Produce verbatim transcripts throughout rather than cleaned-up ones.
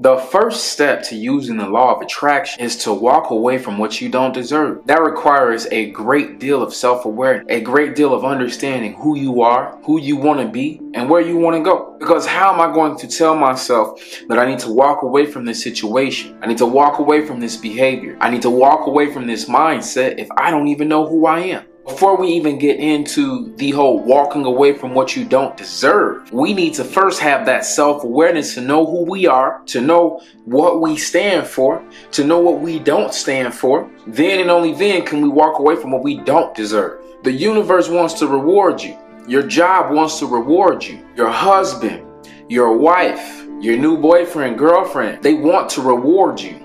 The first step to using the law of attraction is to walk away from what you don't deserve. That requires a great deal of self-awareness, a great deal of understanding who you are, who you want to be, and where you want to go. Because how am I going to tell myself that I need to walk away from this situation? I need to walk away from this behavior. I need to walk away from this mindset if I don't even know who I am. Before we even get into the whole walking away from what you don't deserve, we need to first have that self-awareness to know who we are, to know what we stand for, to know what we don't stand for. Then and only then can we walk away from what we don't deserve. The universe wants to reward you. Your job wants to reward you. Your husband, your wife, your new boyfriend, girlfriend, they want to reward you.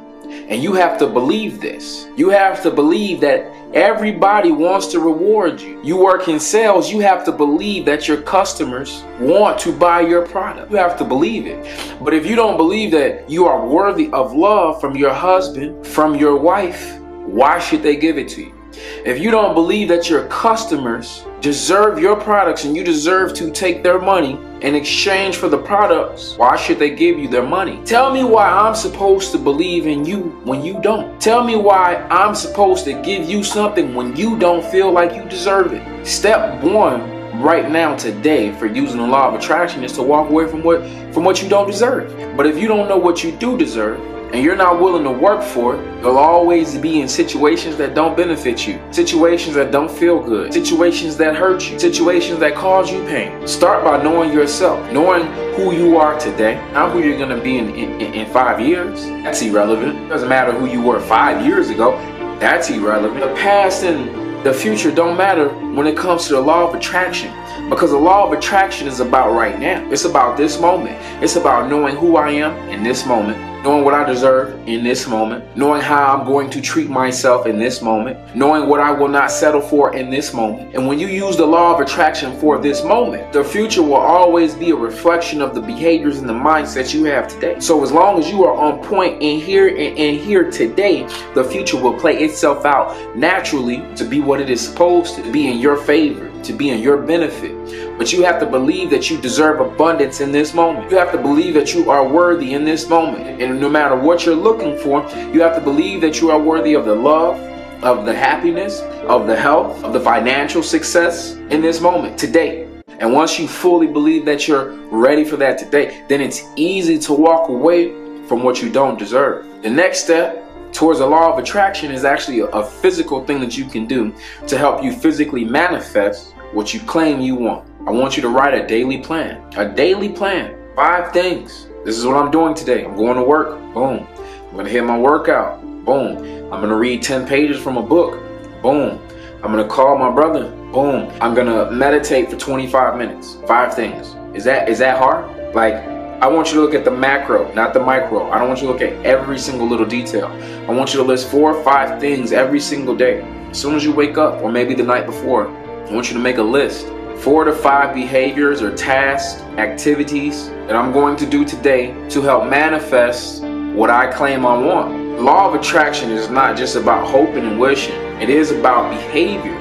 And you have to believe this. You have to believe that everybody wants to reward you. You work in sales, you have to believe that your customers want to buy your product. You have to believe it. But if you don't believe that you are worthy of love from your husband, from your wife, why should they give it to you? If you don't believe that your customers deserve your products and you deserve to take their money in exchange for the products, why should they give you their money? Tell me why I'm supposed to believe in you when you don't. Tell me why I'm supposed to give you something when you don't feel like you deserve it. Step one right now today for using the law of attraction is to walk away from what from what you don't deserve. But if you don't know what you do deserve, and you're not willing to work for it, you'll always be in situations that don't benefit you, situations that don't feel good, situations that hurt you, situations that cause you pain. Start by knowing yourself, knowing who you are today, not who you're going to be in, in, in five years. That's irrelevant. It doesn't matter who you were five years ago. That's irrelevant. The past and the future don't matter when it comes to the law of attraction. Because the law of attraction is about right now. It's about this moment. It's about knowing who I am in this moment, knowing what I deserve in this moment, knowing how I'm going to treat myself in this moment, knowing what I will not settle for in this moment. And when you use the law of attraction for this moment, the future will always be a reflection of the behaviors and the mindset you have today. So as long as you are on point in here and in here today, the future will play itself out naturally to be what it is supposed to be in your favor, to be in your benefit. But you have to believe that you deserve abundance in this moment. You have to believe that you are worthy in this moment. And no matter what you're looking for, you have to believe that you are worthy of the love, of the happiness, of the health, of the financial success in this moment, today. And once you fully believe that you're ready for that today, then it's easy to walk away from what you don't deserve. The next step towards the law of attraction is actually a physical thing that you can do to help you physically manifest what you claim you want. I want you to write a daily plan. A daily plan. Five things. This is what I'm doing today. I'm going to work. Boom. I'm going to hit my workout. Boom. I'm going to read ten pages from a book. Boom. I'm going to call my brother. Boom. I'm going to meditate for twenty-five minutes. Five things. Is that is that hard? Like, I want you to look at the macro, not the micro. I don't want you to look at every single little detail. I want you to list four or five things every single day. As soon as you wake up, or maybe the night before, I want you to make a list. Four to five behaviors or tasks, activities that I'm going to do today to help manifest what I claim I want. The law of attraction is not just about hoping and wishing. It is about behavior.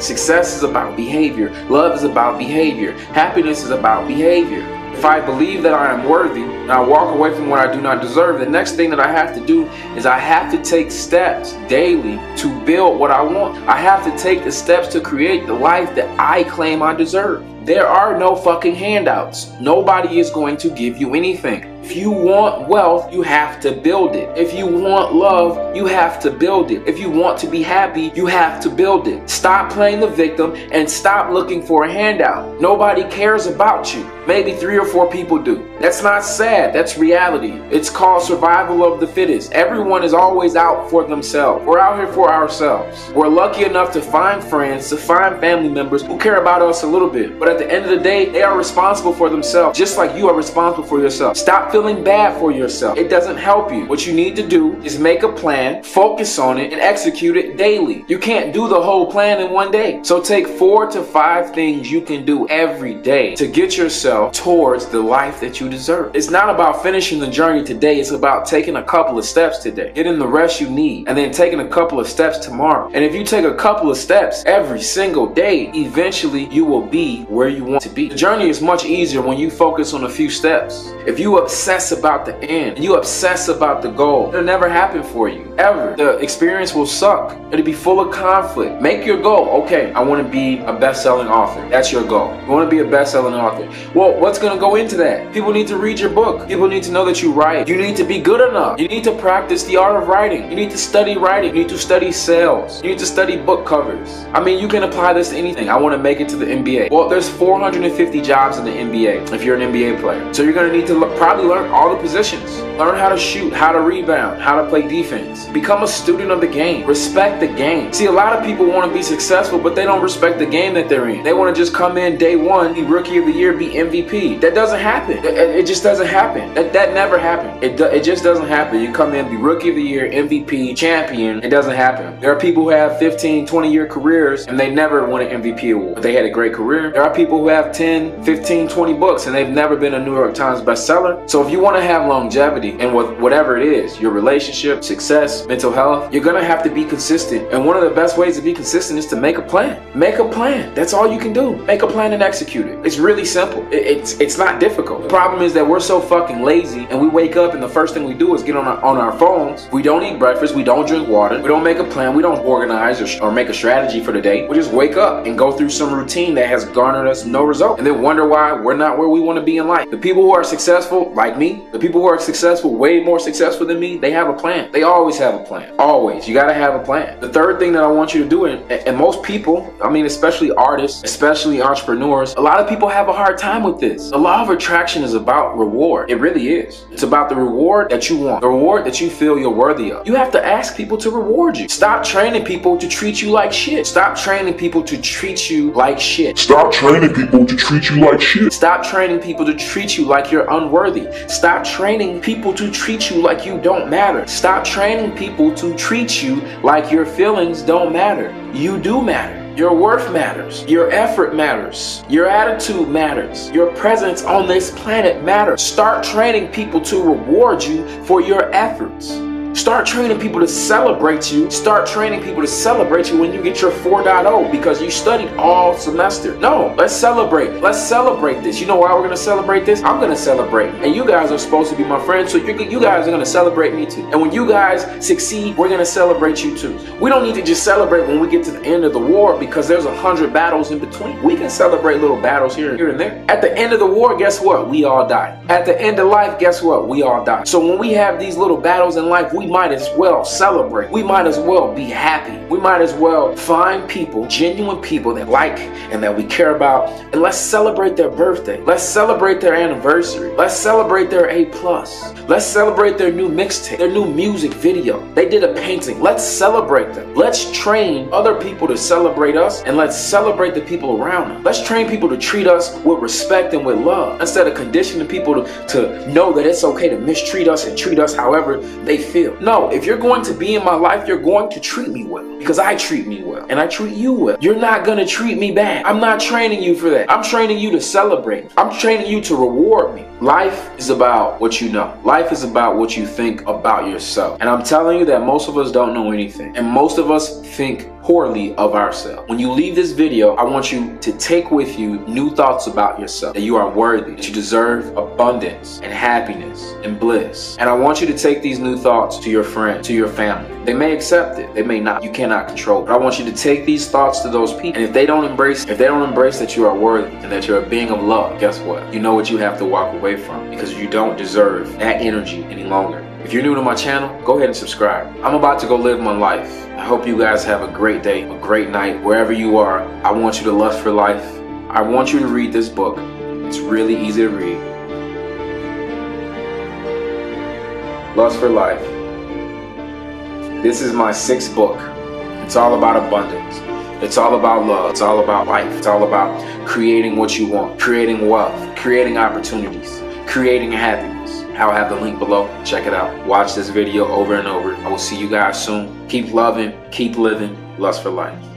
Success is about behavior. Love is about behavior. Happiness is about behavior. If I believe that I am worthy and I walk away from what I do not deserve, the next thing that I have to do is I have to take steps daily to build what I want. I have to take the steps to create the life that I claim I deserve. There are no fucking handouts. Nobody is going to give you anything. If you want wealth, you have to build it. If you want love, you have to build it. If you want to be happy, you have to build it. Stop playing the victim and stop looking for a handout. Nobody cares about you. Maybe three or four people do. That's not sad. That's reality. It's called survival of the fittest. Everyone is always out for themselves. We're out here for ourselves. We're lucky enough to find friends, to find family members who care about us a little bit. But at the end of the day, they are responsible for themselves, just like you are responsible for yourself. Stop feeling bad for yourself. It doesn't help you. What you need to do is make a plan, focus on it, and execute it daily. You can't do the whole plan in one day. So take four to five things you can do every day to get yourself towards the life that you deserve. It's not about finishing the journey today. It's about taking a couple of steps today, getting the rest you need, and then taking a couple of steps tomorrow. And if you take a couple of steps every single day, eventually you will be where you want to be. The journey is much easier when you focus on a few steps. If you upset obsess about the end, and you obsess about the goal. It'll never happen for you, ever. The experience will suck. It'll be full of conflict. Make your goal. Okay, I want to be a best-selling author. That's your goal. You want to be a best-selling author. Well, what's going to go into that? People need to read your book. People need to know that you write. You need to be good enough. You need to practice the art of writing. You need to study writing. You need to study sales. You need to study book covers. I mean, you can apply this to anything. I want to make it to the N B A. Well, there's four hundred fifty jobs in the N B A if you're an N B A player. So you're going to need to look, probably learn all the positions. Learn how to shoot, how to rebound, how to play defense. Become a student of the game. Respect the game. See, a lot of people want to be successful, but they don't respect the game that they're in. They want to just come in day one, be rookie of the year, be M V P. That doesn't happen. It, it just doesn't happen. That, that never happened. It, do, it just doesn't happen. You come in, be rookie of the year, M V P, champion. It doesn't happen. There are people who have fifteen, twenty year careers and they never won an M V P award, but they had a great career. There are people who have ten, fifteen, twenty books and they've never been a New York Times bestseller. So if you want to have longevity and with whatever it is, your relationship, success, mental health, you're going to have to be consistent. And one of the best ways to be consistent is to make a plan. Make a plan. That's all you can do. Make a plan and execute it. It's really simple. It, it's it's not difficult. The problem is that we're so fucking lazy and we wake up and the first thing we do is get on our, on our phones. We don't eat breakfast. We don't drink water. We don't make a plan. We don't organize or, or make a strategy for the day. We just wake up and go through some routine that has garnered us no result and then wonder why we're not where we want to be in life. The people who are successful, like me, the people who are successful, way more successful than me, they have a plan. They always have a plan. Always. You got to have a plan. The third thing that I want you to do, and, and most people, I mean, especially artists, especially entrepreneurs, a lot of people have a hard time with this. The law of attraction is about reward. It really is. It's about the reward that you want, the reward that you feel you're worthy of. You have to ask people to reward you. Stop training people to treat you like shit. Stop training people to treat you like shit. Stop training people to treat you like shit. Stop training people to treat you like you're unworthy. Stop training people to treat you like you don't matter. Stop training people to treat you like your feelings don't matter. You do matter. Your worth matters. Your effort matters. Your attitude matters. Your presence on this planet matters. Start training people to reward you for your efforts. Start training people to celebrate you. Start training people to celebrate you when you get your four point oh because you studied all semester. No, let's celebrate. Let's celebrate this. You know why we're going to celebrate this? I'm going to celebrate. And you guys are supposed to be my friends, so you're, you guys are going to celebrate me too. And when you guys succeed, we're going to celebrate you too. We don't need to just celebrate when we get to the end of the war because there's a hundred battles in between. We can celebrate little battles here and, here and there. At the end of the war, guess what? We all die. At the end of life, guess what? We all die. So when we have these little battles in life, we We might as well celebrate. We might as well be happy. We might as well find people, genuine people that like and that we care about, and let's celebrate their birthday. Let's celebrate their anniversary. Let's celebrate their A plus. Let's celebrate their new mixtape, their new music video. They did a painting. Let's celebrate them. Let's train other people to celebrate us, and let's celebrate the people around us. Let's train people to treat us with respect and with love instead of conditioning people to, to know that it's okay to mistreat us and treat us however they feel. No, if you're going to be in my life, you're going to treat me well because I treat me well and I treat you well. You're not going to treat me bad. I'm not training you for that. I'm training you to celebrate. I'm training you to reward me. Life is about what you know. Life is about what you think about yourself. And I'm telling you that most of us don't know anything. And most of us think poorly of ourselves. When you leave this video, I want you to take with you new thoughts about yourself, that you are worthy, that you deserve abundance and happiness and bliss. And I want you to take these new thoughts to your friend, to your family. They may accept it, they may not. You cannot control it. But I want you to take these thoughts to those people. And if they don't embrace, if they don't embrace that you are worthy and that you're a being of love, guess what? You know what you have to walk away from because you don't deserve that energy any longer. If you're new to my channel, go ahead and subscribe. I'm about to go live my life. I hope you guys have a great day, a great night, wherever you are. I want you to lust for life. I want you to read this book. It's really easy to read. Lust for Life. This is my sixth book. It's all about abundance. It's all about love. It's all about life. It's all about creating what you want, creating wealth, creating opportunities, creating happiness. I'll have the link below. Check it out. Watch this video over and over. I will see you guys soon. Keep loving, keep living. Lust for life.